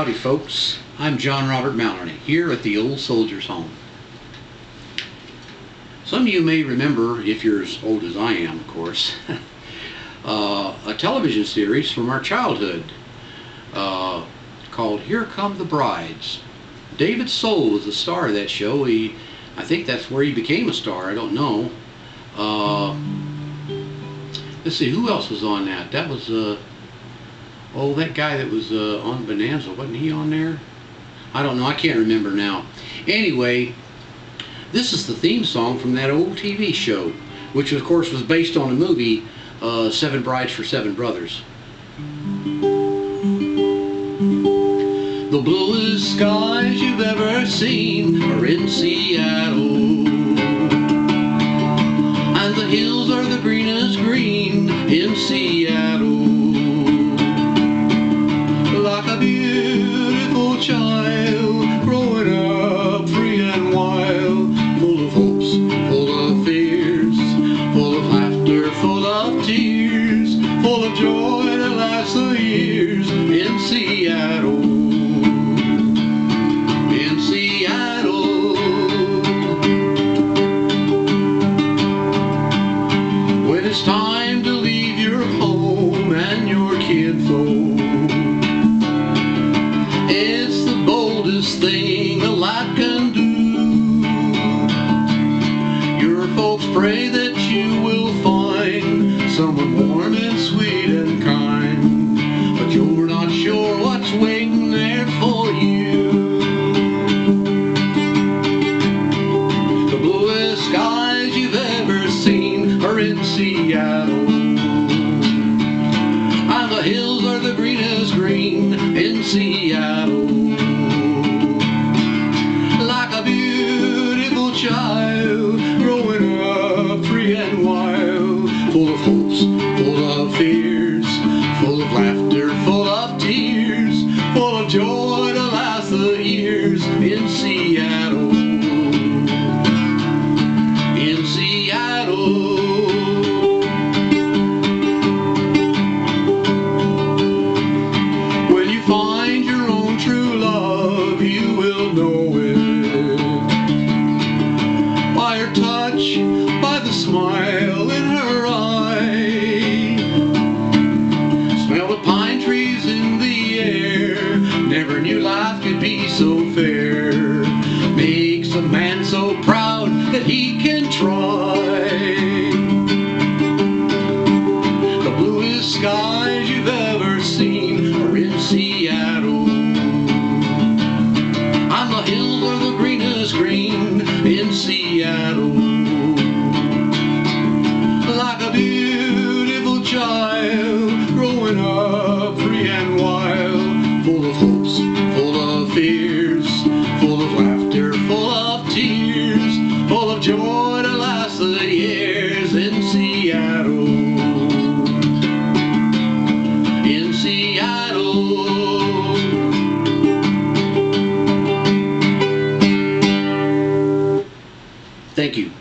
Howdy folks, I'm John Robert Mallernee here at the Old Soldiers Home. Some of you may remember, if you're as old as I am of course, a television series from our childhood called Here Come the Brides. David Soul was the star of that show. I think that's where he became a star, I don't know. Let's see, who else was on that? That was oh, that guy that was on Bonanza, wasn't he on there? I don't know, I can't remember now. Anyway, this is the theme song from that old TV show, which of course was based on a movie, Seven Brides for Seven Brothers. The bluest skies you've ever seen are in Seattle, and the hills are the greenest green in Seattle. Like a beautiful child, growing up free and wild, full of hopes, full of fears, full of laughter, full of tears, full of joy that lasts the years, in Seattle, in Seattle. When it's time to leave your home and your kinfolk, it's the boldest thing a lot can do. Your folks pray that you will find someone warm and sweet and kind, but you're not sure what's waiting there for you. The bluest skies you've ever seen are in Seattle, and the hills are the greenest green in Seattle. Like a beautiful child, growing up free and wild, full of hopes, full of fears, full of laughter, full of tears, full of joy to last the years, in Seattle, in Seattle. By the smile in her eye, smell the pine trees in the air, never knew life could be so fair, makes a man so proud that he can try. The bluest skies you've ever seen are in Seattle, and the hills are the greenest green in Seattle. Joy to last the years, in Seattle, in Seattle. Thank you.